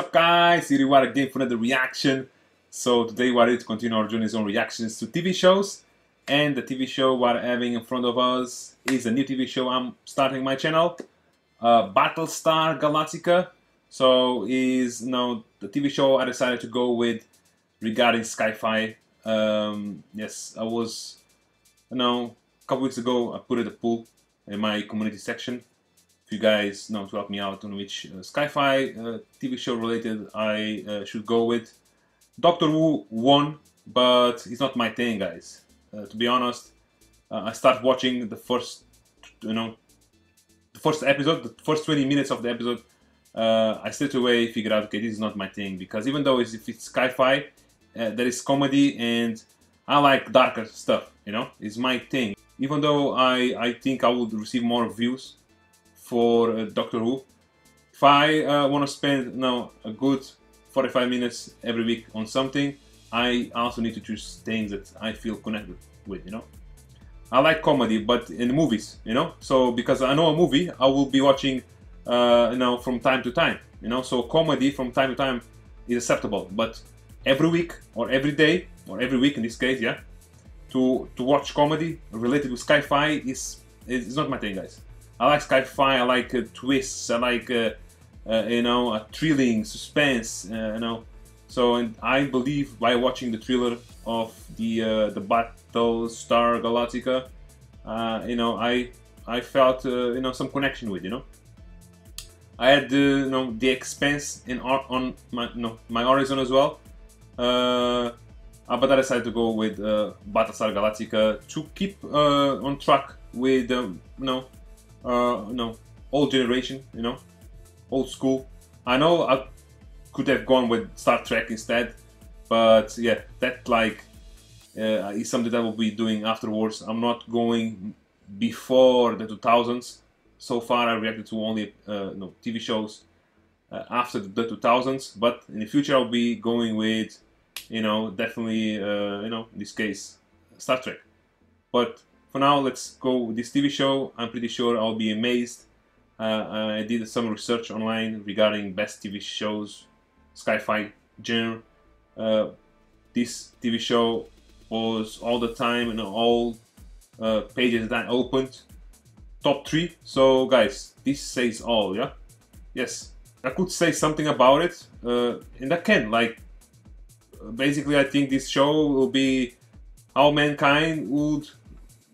up, guys? Here we are again for another reaction. So today we are ready to continue our journeys on reactions to TV shows. And the TV show we are having in front of us is a new TV show I'm starting my channel, Battlestar Galactica. So is now the TV show I decided to go with regarding Sci-Fi. Yes, I was, you know, a couple weeks ago I put it a poll in my community section. You guys know to help me out on which Sci-Fi TV show related I should go with. Doctor Who won, but it's not my thing, guys. To be honest, I start watching the first, the first episode, the first 20 minutes of the episode. I straight away figure out, okay, this is not my thing, because even though if it's Sci-Fi, there is comedy, and I like darker stuff. You know, it's my thing. Even though I think I would receive more views for Doctor Who, if I want to spend now a good 45 minutes every week on something, I also need to choose things that I feel connected with, you know. I like comedy, but in movies, you know, so because I know a movie I will be watching, you know, from time to time, you know, so comedy from time to time is acceptable, but every week or every day or every week in this case, yeah, to watch comedy related with Sci-Fi is not my thing, guys. I like Sci-Fi, I like twists, I like, you know, a thrilling, suspense, you know. So, and I believe by watching the thriller of the Battlestar Galactica, you know, I felt, you know, some connection with, you know. I had, you know, the Expanse on my horizon as well, but I decided to go with Battlestar Galactica to keep on track with, you know, no, old generation, you know, old school. I know I could have gone with Star Trek instead, but yeah, that like is something that we'll be doing afterwards. I'm not going before the 2000s. So far, I reacted to only no TV shows after the 2000s, but in the future, I'll be going with, you know, definitely, you know, in this case, Star Trek. But for now, let's go with this TV show. I'm pretty sure I'll be amazed. I did some research online regarding best TV shows, Sci-Fi genre. This TV show was all the time in all pages that I opened. Top 3. So, guys, this says all, yeah? Yes, I could say something about it, and I can. Like, basically, I think this show will be how mankind would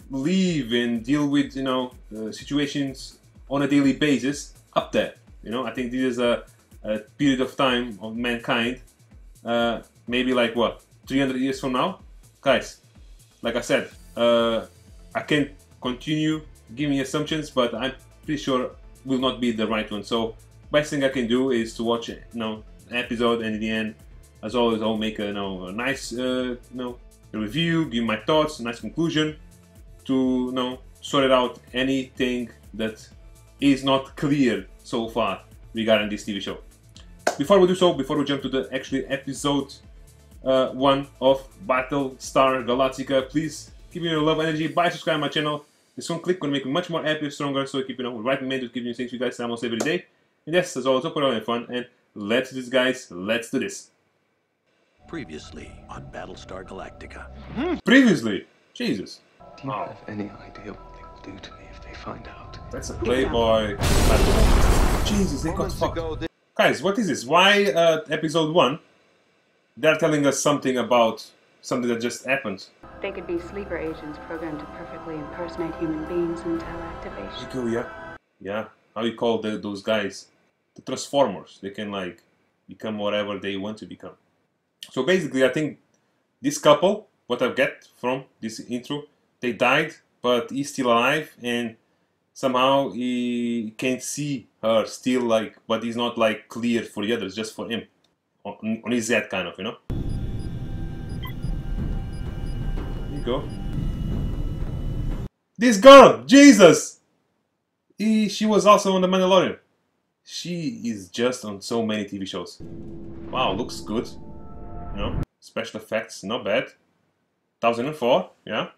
live and deal with, you know, situations on a daily basis up there, you know. I think this is a period of time of mankind, maybe like what, 300 years from now, guys. Like I said, I can continue giving assumptions, but I'm pretty sure will not be the right one. So best thing I can do is to watch, you know, an episode, and in the end, as always, I'll make a, you know, a nice, you know, review, give my thoughts, a nice conclusion, to, you know, sort out anything that is not clear so far regarding this TV show. Before we do so, before we jump to the actually episode 1 of Battlestar Galactica, please give me your love energy by subscribing to my channel. This one click will make me much more happier, stronger, so I keep, you know, right minded, giving you things you guys almost every day. And yes, as always, hope you're having fun, and let's do this, guys, let's do this. Previously on Battlestar Galactica. Previously? Jesus. Do you have any idea what they will do to me if they find out? That's a playboy. Yeah. Jesus, they got fucked. Guys, what is this? Why episode 1? They're telling us something about something that just happened. They could be sleeper agents programmed to perfectly impersonate human beings until activation. Cool, yeah. Yeah. How you call those guys? The Transformers. They can like become whatever they want to become. So basically, I think this couple, what I get from this intro, they died, but he's still alive, and somehow he can see her still, like, but he's not like clear for the others, just for him, on his head, kind of, you know. There you go. This girl, Jesus, she was also on The Mandalorian. She is just on so many TV shows. Wow, looks good, you know. Special effects, not bad. 2004, yeah.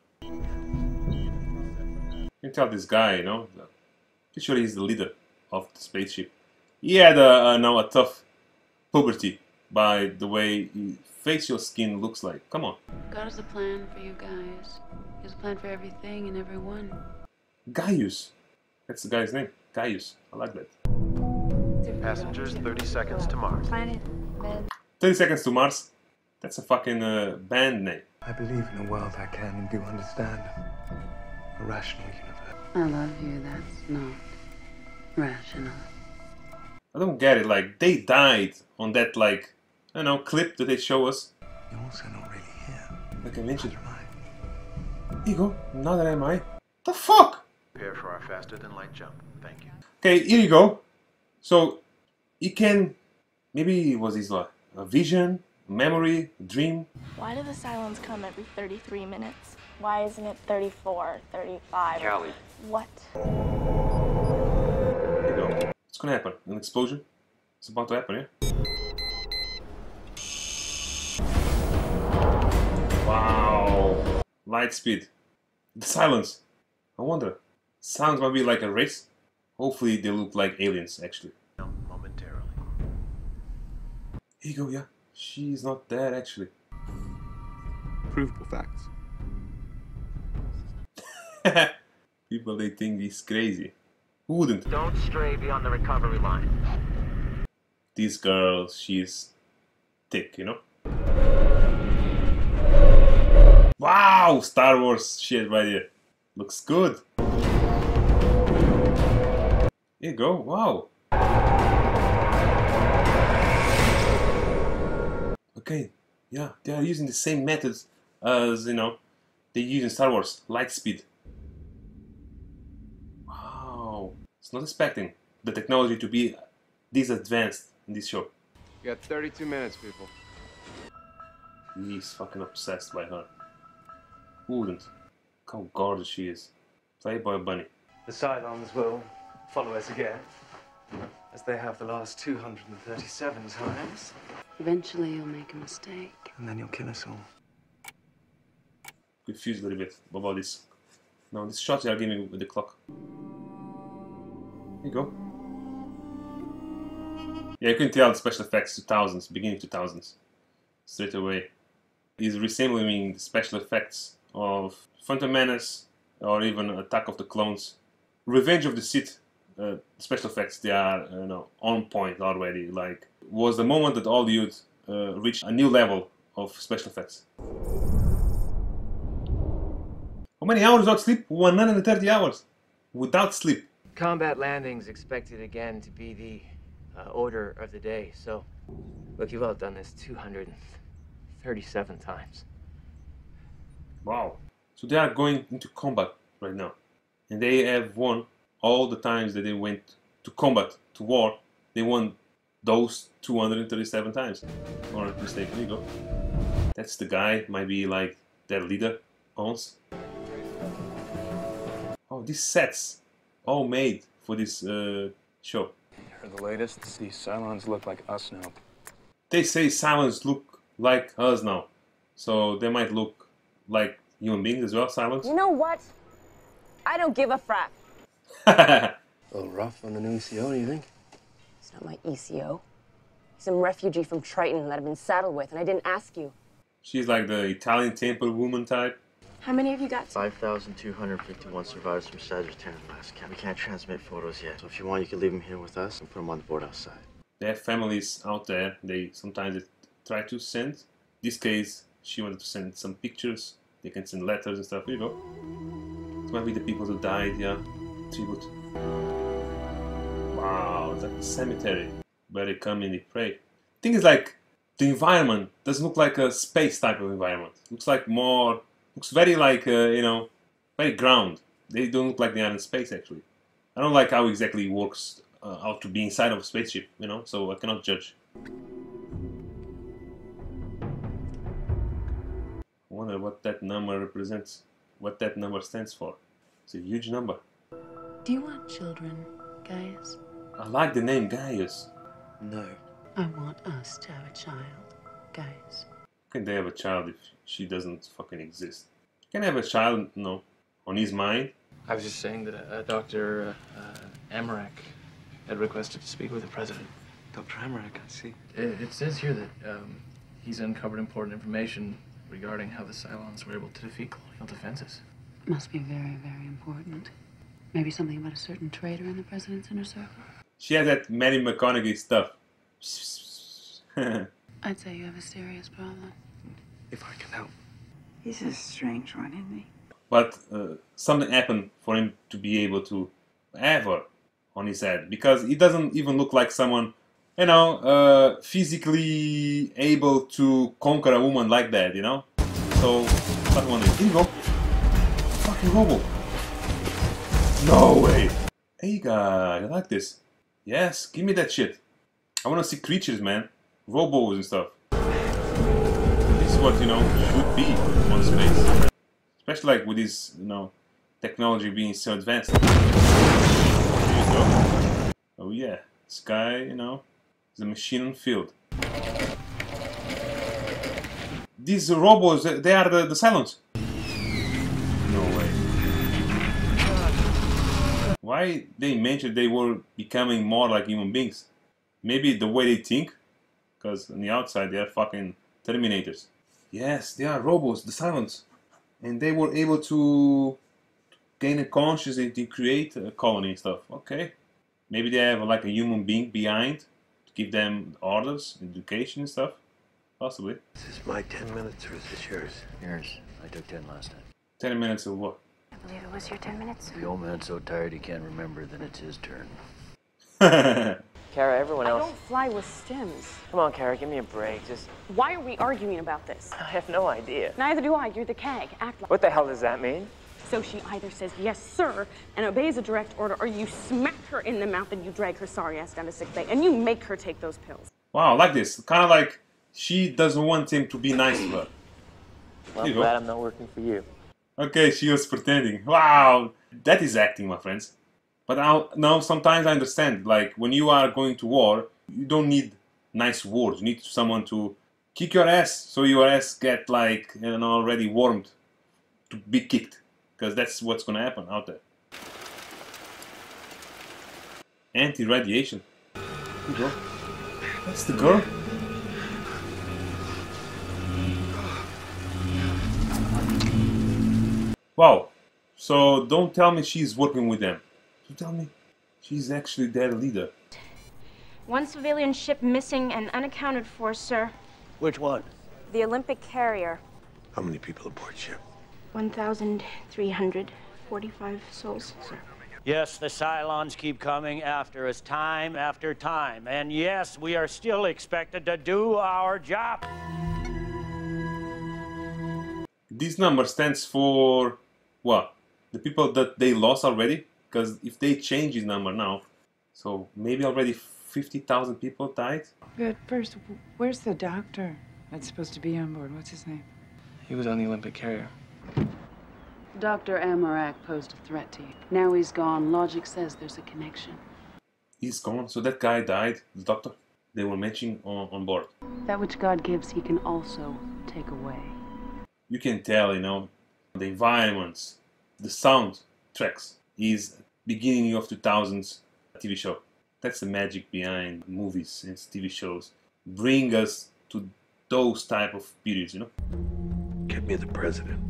You can tell this guy, you know, pretty sure he's the leader of the spaceship. He had a, you know, a tough puberty by the way facial skin looks like. Come on. God has a plan for you guys. He has a plan for everything and everyone. Gaius. That's the guy's name. Gaius. I like that. Passengers, 30 seconds to Mars. Planet, men. 30 seconds to Mars? That's a fucking band name. I believe in a world I can and do understand. A rational universe. I love you, that's not rational. I don't get it, like, they died on that, like, I don't know, clip that they show us. You're also not really here. Like I mentioned. Ego, neither am I. The fuck? Prepare for our faster than light jump. Thank you. Okay, here you go. So, he can, maybe it was his a vision, memory, dream. Why do the Cylons come every 33 minutes? Why isn't it 34, 35? Callie. What? Here you go. It's gonna happen. An explosion. It's about to happen, yeah? Wow. Light speed. The Cylons. I wonder. Sounds might be like a race. Hopefully they look like aliens, actually. No, momentarily. Here you go, yeah. She's not dead, actually. Provable facts. People, they think he's crazy. Who wouldn't? Don't stray beyond the recovery line. This girl, she's thick, you know? Wow! Star Wars shit right here. Looks good. Here you go, wow! Okay, yeah, they are using the same methods as, you know, they use in Star Wars, light speed. Wow, it's not expecting the technology to be this advanced in this show. You got 32 minutes, people. He's fucking obsessed by her. Who wouldn't? Look how gorgeous she is. Playboy bunny. The Cylons will follow us again, as they have the last 237 times. Eventually you'll make a mistake. And then you'll kill us all. Confused a little bit about this. Now this shot they are giving with the clock. There you go. Yeah, you can tell the special effects 2000s, beginning 2000s. Straight away. He's resembling the special effects of Phantom Menace or even Attack of the Clones. Revenge of the Sith. Special effects, they are on point already. Like, was the moment that all the youth reached a new level of special effects. How many hours without sleep? 130 hours without sleep. Combat landings expected again to be the order of the day. So, look, you've all done this 237 times. Wow. So they are going into combat right now. And they have won. All the times that they went to combat, to war, they won those 237 times. Or a mistake, there you go. That's the guy, might be like their leader, Ons. Oh, these sets, all made for this show. For the latest, these Cylons look like us now. They say Cylons look like us now. So they might look like human beings as well, Cylons. You know what? I don't give a frack. A little rough on the new ECO, do you think? It's not my ECO. He's some refugee from Triton that I've been saddled with, and I didn't ask you. She's like the Italian temple woman type. How many have you got? 5,251 survivors from Sagittarian last camp. We can't transmit photos yet, so if you want, you can leave them here with us and put them on the board outside. Their families out there, they sometimes try to send. In this case, she wanted to send some pictures. They can send letters and stuff. Here you go. It might be the people who died, yeah. Tribute. Wow, that cemetery where they come and they pray. Thing is, like, the environment doesn't look like a space type of environment. Looks like more, looks very like very ground. They don't look like they are in space actually. I don't like how exactly it works out to be inside of a spaceship, you know. So I cannot judge. I wonder what that number represents. What that number stands for. It's a huge number. Do you want children, Gaius? I like the name Gaius. No. I want us to have a child, Gaius. Can they have a child if she doesn't fucking exist? Can I have a child, no, on his mind? I was just saying that Dr. Amarak had requested to speak with the president. Dr. Hammer, I can't see. It says here that he's uncovered important information regarding how the Cylons were able to defeat colonial defenses. Must be very, very important. Maybe something about a certain traitor in the president's inner circle. She had that Matty McConaughey stuff. I'd say you have a serious problem. If I can help. He's a strange one, isn't he? But something happened for him to be able to have her on his head, because he doesn't even look like someone, you know, physically able to conquer a woman like that, you know? So, someone is evil. Fucking hobo. No way! Hey guys, I like this. Yes, give me that shit. I wanna see creatures, man. Robos and stuff. This is what, you know, should be on space. Especially like with this, you know, technology being so advanced. Here you go. Oh yeah. This guy, you know, is a machine on field. These robots, they are the Cylons. No way. Why they mentioned they were becoming more like human beings? Maybe the way they think? Because on the outside they are fucking Terminators. Yes, they are robots, the Cylons. And they were able to gain a consciousness and create a colony and stuff. Okay. Maybe they have like a human being behind to give them orders, education and stuff. Possibly. Is this my 10 minutes or is this yours? Yours. I took 10 last time. 10 minutes of what? I believe it was your 10 minutes. The old man's so tired he can't remember, then it's his turn. Kara, everyone else. I don't fly with stims. Come on, Kara, give me a break. Just. Why are we arguing about this? I have no idea. Neither do I. You're the CAG. Act like. What the hell does that mean? So she either says yes, sir, and obeys a direct order, or you smack her in the mouth and you drag her sorry ass down to sick bay, and you make her take those pills. Wow, I like this. Kind of like she doesn't want him to be nice to her. Well, I'm glad I'm not working for you. Okay, she was pretending. Wow, that is acting, my friends. But now sometimes I understand, like, when you are going to war, you don't need nice words. You need someone to kick your ass so your ass get, like, you know, already warmed to be kicked. Because that's what's gonna happen out there. Anti-radiation. That's the girl. Wow. So don't tell me she's working with them. You tell me she's actually their leader. One civilian ship missing and unaccounted for, sir. Which one? The Olympic carrier. How many people aboard ship? 1,345 souls, sir. Yes, the Cylons keep coming after us time after time. And yes, we are still expected to do our job. This number stands for what? The people that they lost already? Because if they change this number now, so maybe already 50,000 people died. But first, where's the doctor that's supposed to be on board? What's his name? He was on the Olympic carrier. Dr. Amarak posed a threat to you. Now he's gone. Logic says there's a connection. He's gone? So that guy died, the doctor? They were matching on board. That which God gives, he can also take away. You can tell, you know, the environments, the sound tracks is beginning of 2000s TV show. That's the magic behind movies and TV shows. Bring us to those type of periods, you know? Get me the president.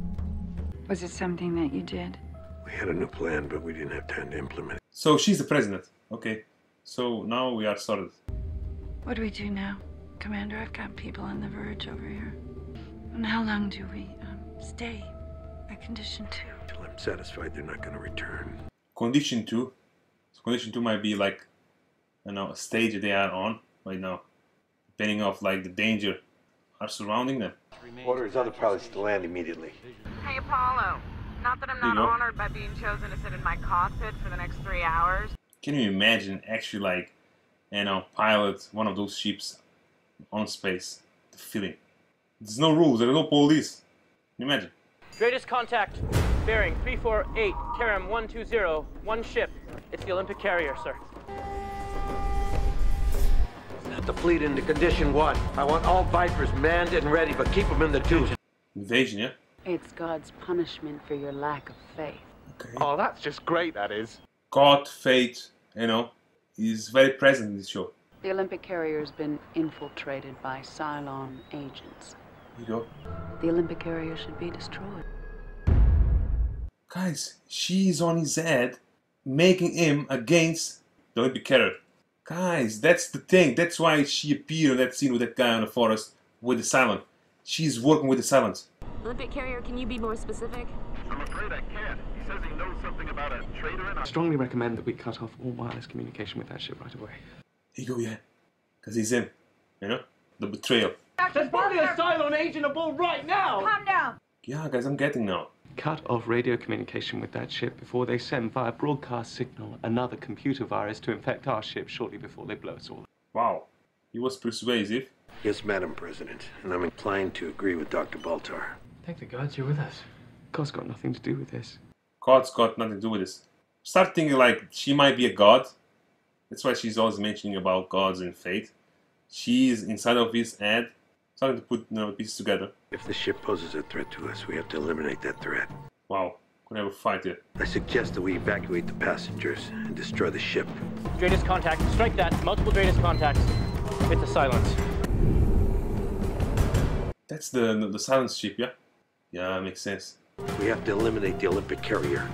Was it something that you did? We had a new plan, but we didn't have time to implement it. So she's the president. Okay. So now we are sorted. What do we do now? Commander, I've got people on the verge over here. And how long do we stay at Condition 2? Till I'm satisfied they're not going to return. Condition 2? So Condition 2 might be like, you know, a stage they are on right now. Depending on like the danger are surrounding them. Order his other pilots to land immediately. Hey, Apollo. Not that I'm not honored by being chosen to sit in my cockpit for the next 3 hours. Can you imagine actually, like, you know, pilot one of those ships on space? The feeling. There's no rules. There are no police. Can you imagine? Greatest contact. Bearing 348. Karam 120. One ship. It's the Olympic carrier, sir. The fleet into Condition 1. I want all Vipers manned and ready, but keep them in the tube. Invasion, yeah? It's God's punishment for your lack of faith. Okay. Oh, that's just great, that is. God, faith, you know, is very present in this show. The Olympic carrier has been infiltrated by Cylon agents. You go. The Olympic carrier should be destroyed. Guys, she's on his head, making him against the Olympic carrier. Guys, that's the thing. That's why she appeared in that scene with that guy in the forest with the Cylon. She's working with the Cylons. Olympic carrier, can you be more specific? I'm afraid I can't. He says he knows something about a traitor and I strongly recommend that we cut off all wireless communication with that ship right away. Ego, yeah. Because he's in. You know? The betrayal. There's probably a Cylon agent aboard right now! Calm down! Yeah, guys, I'm getting now. Cut off radio communication with that ship before they send via broadcast signal another computer virus to infect our ship shortly before they blow us all. Wow. He was persuasive. Yes, Madam President, and I'm inclined to agree with Dr. Baltar. Thank the gods you're with us. God's got nothing to do with this. God's got nothing to do with this. Start thinking like she might be a god. That's why she's always mentioning about gods and fate. She's inside of his head, starting to put pieces together. If the ship poses a threat to us, we have to eliminate that threat. Wow, could have a fight here. I suggest that we evacuate the passengers and destroy the ship. Draenus contact, strike that. Multiple Draenus contacts. Hit the Silence. That's the Silence ship, yeah? Yeah, makes sense. We have to eliminate the Olympic carrier.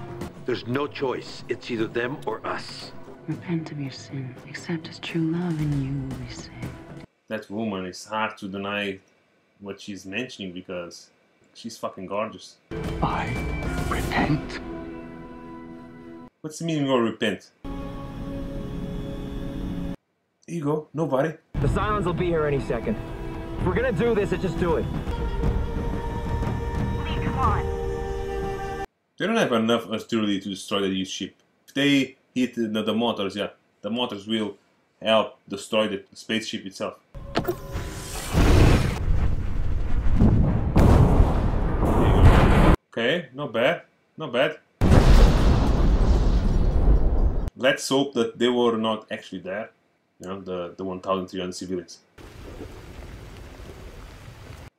There's no choice. It's either them or us. Repent of your sin, accept His true love, and you will be saved. That woman is hard to deny what she's mentioning because she's fucking gorgeous. I repent. What's the meaning of repent? There you go, nobody. The Cylons will be here any second. If we're gonna do this, just do it. Please, come on. They don't have enough authority to destroy the used ship. If they hit the motors, yeah. The motors will help destroy the spaceship itself. Okay, not bad, not bad. Let's hope that they were not actually there. You know, the 1,300 civilians.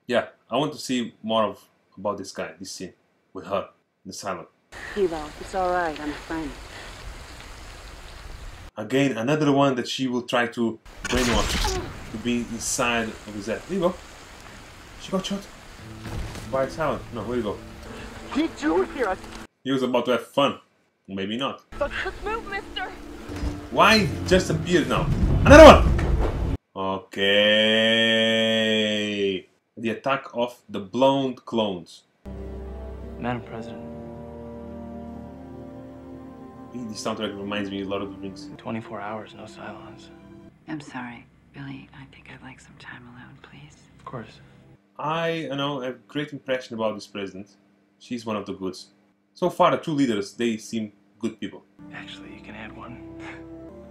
Yeah, I want to see more about this guy, this scene, with her, the Cylon. Hero, it's alright, I'm a friend. Again, another one that she will try to brainwash to be inside of his head. There you go. She got shot by Cylon. No, where you go? Did you hear us? He was about to have fun. Maybe not. Let's move, mister. Why just appeared now? Another one! Okay. The attack of the blown clones. Madam President. This soundtrack reminds me a lot of the Rings. 24 hours, no Cylons. I'm sorry, Billy. I think I'd like some time alone, please. Of course. I have a great impression about this president. She's one of the goods. So far, the two leaders, they seem good people. Actually, you can add one.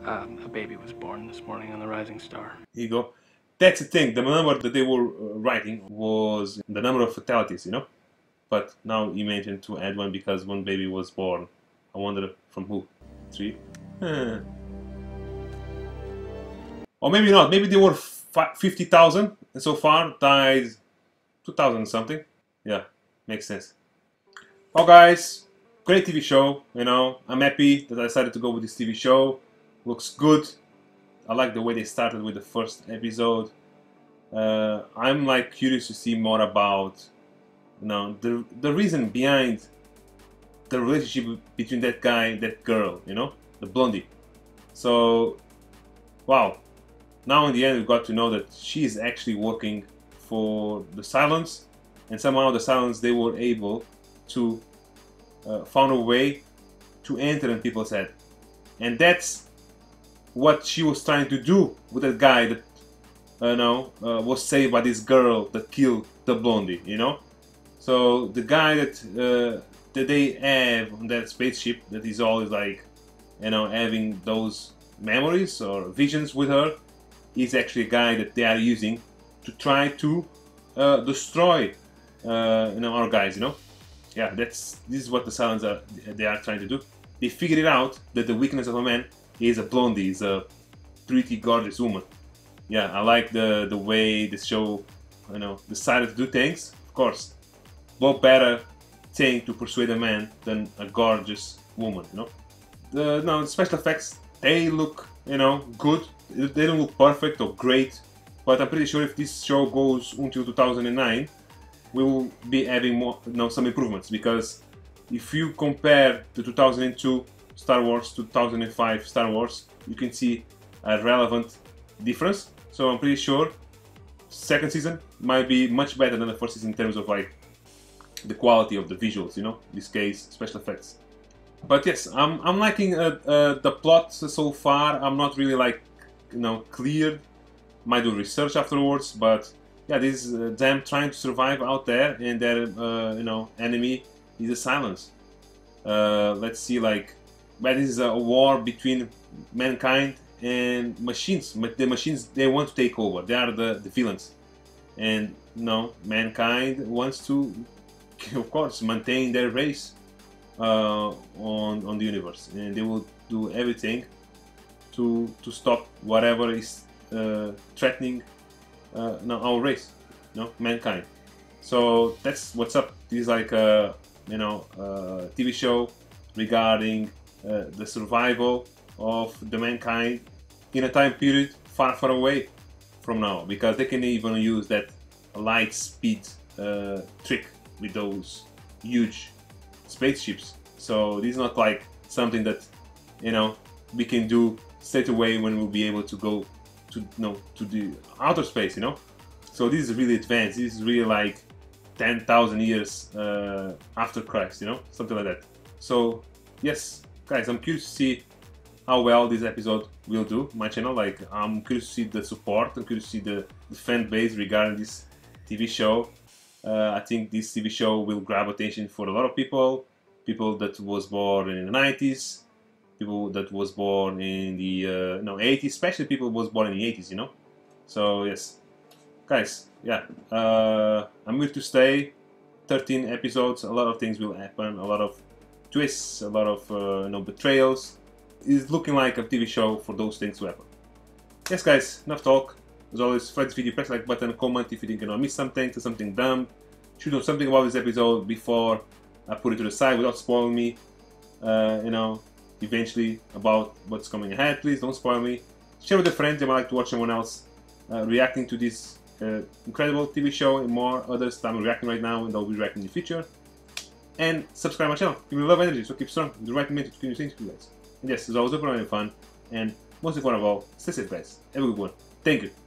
A baby was born this morning on the Rising Star. Here you go. That's the thing. The number that they were writing was the number of fatalities, you know? But now you mentioned to add one because one baby was born. I wonder from who? 3? Or maybe not. Maybe they were 50,000 and so far died 2,000 something. Yeah, makes sense. Oh guys, great TV show. You know, I'm happy that I decided to go with this TV show. Looks good. I like the way they started with the first episode. I'm like curious to see more about, you know, the reason behind the relationship between that guy and that girl, you know, the blondie. So, wow. Now in the end we got to know that she is actually working for the Cylons, and somehow the Cylons, they were able to find a way to enter in people's head. And that's what she was trying to do with that guy that, was saved by this girl that killed the blondie, you know. So the guy that that they have on that spaceship that is always like, you know, having those memories or visions with her, is actually a guy that they are using to try to destroy our guys, you know. Yeah, this is what the Cylons are trying to do. They figured out that the weakness of a man is a blondie, is a pretty gorgeous woman. Yeah, I like the way the show, you know, decided to do things. Of course, what better thing to persuade a man than a gorgeous woman, you know. The special effects, they look, you know, good. they don't look perfect or great, but I'm pretty sure if this show goes until 2009, we will be having more, some improvements, because if you compare the 2002 Star Wars to 2005 Star Wars, you can see a relevant difference. So I'm pretty sure second season might be much better than the first season in terms of like the quality of the visuals, you know, in this case special effects. But yes, I'm liking the plot so far. I'm not really like, you know, clear. Might do research afterwards, but yeah, this is them trying to survive out there, and their you know, enemy is the Cylons. Let's see, like, but this is a war between mankind and machines. But the machines, they want to take over. They are the villains, and no, mankind wants to, of course, maintain their race on the universe, and they will do everything to stop whatever is threatening our race, mankind. So that's what's up. This is like a TV show regarding the survival of the mankind in a time period far, far away from now, because they can even use that light speed trick with those huge spaceships. So this is not like something that, you know, we can do straight away when we'll be able to go to to the outer space, you know. So this is really advanced. This is really like 10,000 years after Christ, you know, something like that. So yes, guys, I'm curious to see how well this episode will do my channel. Like, I'm curious to see the support. I'm curious to see the fan base regarding this TV show. I think this TV show will grab attention for a lot of people. People that was born in the 90s, people that was born in the 80s, especially people was born in the 80s, you know. So yes, guys, yeah, I'm here to stay. 13 episodes, a lot of things will happen, a lot of twists, a lot of betrayals. It's looking like a TV show for those things to happen. Yes, guys, enough talk. As always, if you like this video, press the like button, comment if you think I missed something, to something dumb. Should know something about this episode before I put it to the side without spoiling me. Eventually about what's coming ahead. Please don't spoil me. Share with your friends. They might like to watch someone else reacting to this incredible TV show and more others that I'm reacting right now, and they'll be reacting in the future. And subscribe my channel. Give me love energy, so keep strong. Do the right thing to continue things for you guys. And yes, as always, open and fun, and most important of all, stay safe, guys. Have a good one. Thank you.